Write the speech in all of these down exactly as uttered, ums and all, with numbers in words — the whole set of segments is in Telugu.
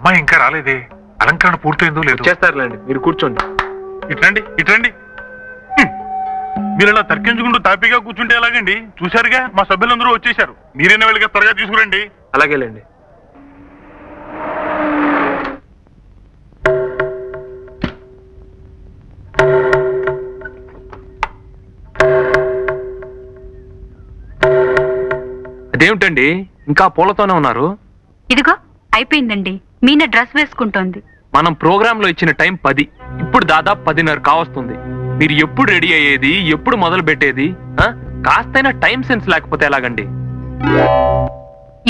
అమ్మాయి ఇంకా రాలేదే, అలంకరణ పూర్తయిందో లేదు. చేస్తారులేండి, మీరు కూర్చోండి. ఇట్రండి ఇట్రండి. మీరు ఇలా తర్కించుకుంటూ తాపీగా కూర్చుంటే ఎలాగండి? చూశారుగా మా సభ్యులందరూ వచ్చేసారు, మీరైనా వెళ్ళగా త్వరగా తీసుకురండి. అలాగేలేండి. అదేమిటండి ఇంకా పూలతోనే ఉన్నారు? ఇదిగో అయిపోయిందండి, మీన డ్రెస్ వేసుకుంటోంది. మనం ప్రోగ్రామ్ లో ఇచ్చిన టైం పది, ఇప్పుడు దాదాపు పదిన్నర కావస్తుంది. మీరు ఎప్పుడు రెడీ అయ్యేది, ఎప్పుడు మొదలు పెట్టేది? కాస్తైనా టైం సెన్స్ లేకపోతే ఎలాగండి?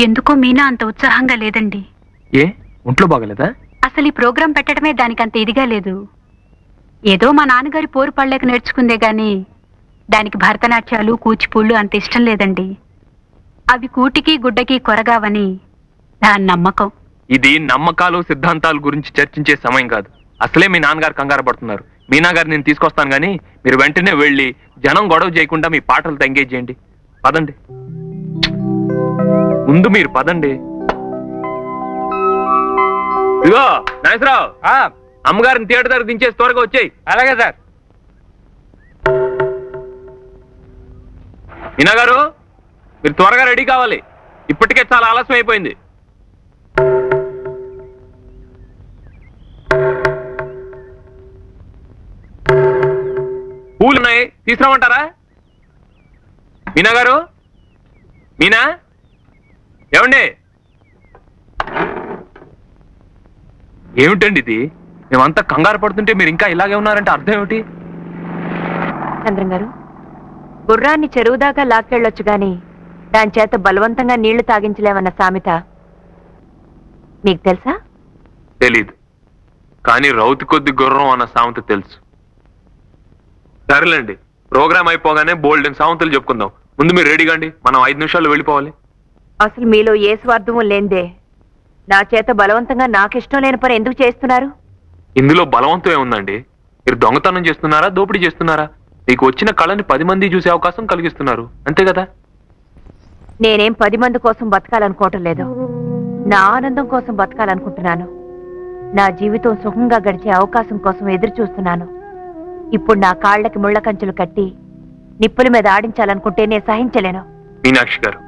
ఎందుకో మీనా అంత ఉత్సాహంగా లేదండి. ఏ ఒంట్లో బాగలేదా? అసలు ఈ ప్రోగ్రాం పెట్టడమే దానికి అంత ఇదిగా లేదు. ఏదో మా నాన్నగారి పోరు పడలేక నేర్చుకుందే గాని దానికి భరతనాట్యాలు కూచిపూళ్ళు అంత ఇష్టం లేదండి. అవి కూటికి గుడ్డకి కొరగావని దాని నమ్మకం. ఇది నమ్మకాలు సిద్ధాంతాల గురించి చర్చించే సమయం కాదు. అసలే మీ నాన్నగారు కంగారు పడుతున్నారు. మీనా గారు నేను తీసుకొస్తాను గానీ మీరు వెంటనే వెళ్ళి జనం గొడవ చేయకుండా మీ పాటలతో ఎంగేజ్ చేయండి. పదండి, ముందు మీరు పదండి. ఇదిగో నాగేశ్వరరావు, అమ్మగారిని థియేటర్ దగ్గర దించేసి త్వరగా వచ్చేయి. అలాగే సార్. మీనా గారు మీరు త్వరగా రెడీ కావాలి, ఇప్పటికే చాలా ఆలస్యం అయిపోయింది. పూలు ఉన్నాయి, తీసుకురామంటారా? మీనా గారు, మీనా ఏమండి? ఏమిటండి ఇది? మేమంతా కంగారు పడుతుంటే మీరు ఇంకా ఇలాగే ఉన్నారంటే అర్థం ఏమిటి? చంద్రం గారు, గుర్రాన్ని చెరువు దాకా లాక్కెళ్ళొచ్చు గాని దాని చేత బలవంతంగా నీళ్లు తాగించలేమన్న సామెత మీకు తెలుసా? తెలీదు, కానీ రౌతి కొద్ది గుర్రం అన్న సామెత తెలుసు. సరేలేండి, ప్రోగ్రాం అయిపోగానే బోల్డెన్ సామెతలు చెప్పుకుందాం. ముందు మీరు రెడీ కండి, మనం ఐదు నిమిషాలు వెళ్ళిపోవాలి. అసలు మీలో ఏ స్వార్థమూ లేదే. నా చేత బలవంతంగా నాకిష్టం లేని పని ఎందుకు చేస్తున్నారు? ఇందులో బలవంతం ఏముందండి? మీరు దొంగతనం చేస్తున్నారా, దోపిడీ చేస్తున్నారా? మీకు వచ్చిన కళని పది మంది చూసే అవకాశం కలిగిస్తున్నారు, అంతే కదా? నేనేం పది మంది కోసం బతకాలనుకోవటం లేదు, నా ఆనందం కోసం బతకాలనుకుంటున్నాను. నా జీవితం సుఖంగా గడిచే అవకాశం కోసం ఎదురు చూస్తున్నాను. ఇప్పుడు నా కాళ్ళకి ముళ్ళ కంచెలు కట్టి నిప్పుల మీద ఆడించాలనుకుంటే నేను సహించలేను. మీనాక్షి గారు,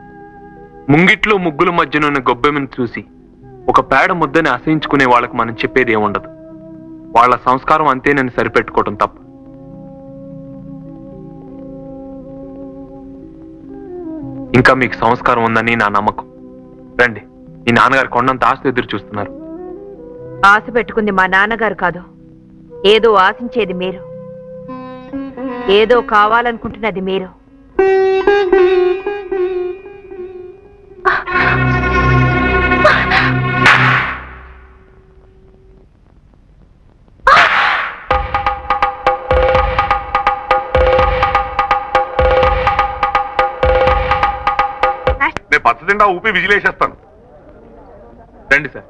ముంగిట్లో ముగ్గుల మధ్యనున్న గొబ్బెమ్మను చూసి ఒక పేడ ముద్దని అసహించుకునే వాళ్ళకి మనం చెప్పేది ఏముండదు. వాళ్ళ సంస్కారం అంతేనని సరిపెట్టుకోవటం తప్ప. ఇంకా మీకు సంస్కారం ఉందని నా నమ్మకం. రండి, మీ నాన్నగారు కొండంత ఆశ ఎదురు చూస్తున్నారు. ఆశ పెట్టుకుంది మా నాన్నగారు కాదు, ఏదో ఆశించేది మీరు, ఏదో కావాలనుకుంటున్నది మీరు. నేను పచ్చజెండా ఊపి విజిలేసేస్తాను. రండి సార్.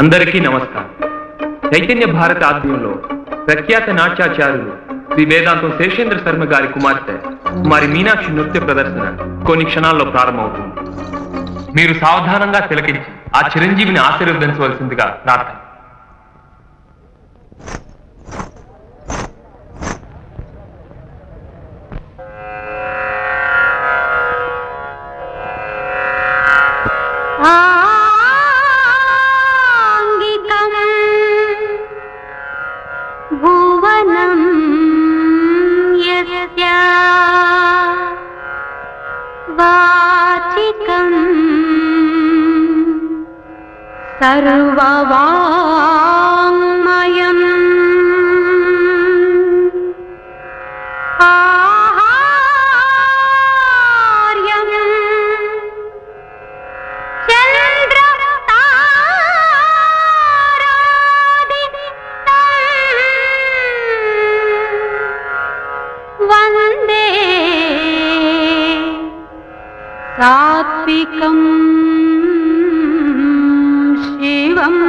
అందరికీ నమస్కారం. చైతన్య భారత ఆధ్వర్యంలో ప్రఖ్యాత నాట్యాచార్యులు శ్రీ వేదాంతం శేషేంద్ర శర్మ గారి కుమార్తె కుమారి మీనాక్షి నృత్య ప్రదర్శన కొన్ని క్షణాల్లో ప్రారంభమవుతుంది. మీరు సావధానంగా తిలకించి ఆ చిరంజీవిని ఆశీర్వదించవలసిందిగా ప్రార్థన. சாத்விகம் சிவம்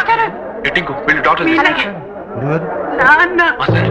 Master, will you talk to me? Naana. Master.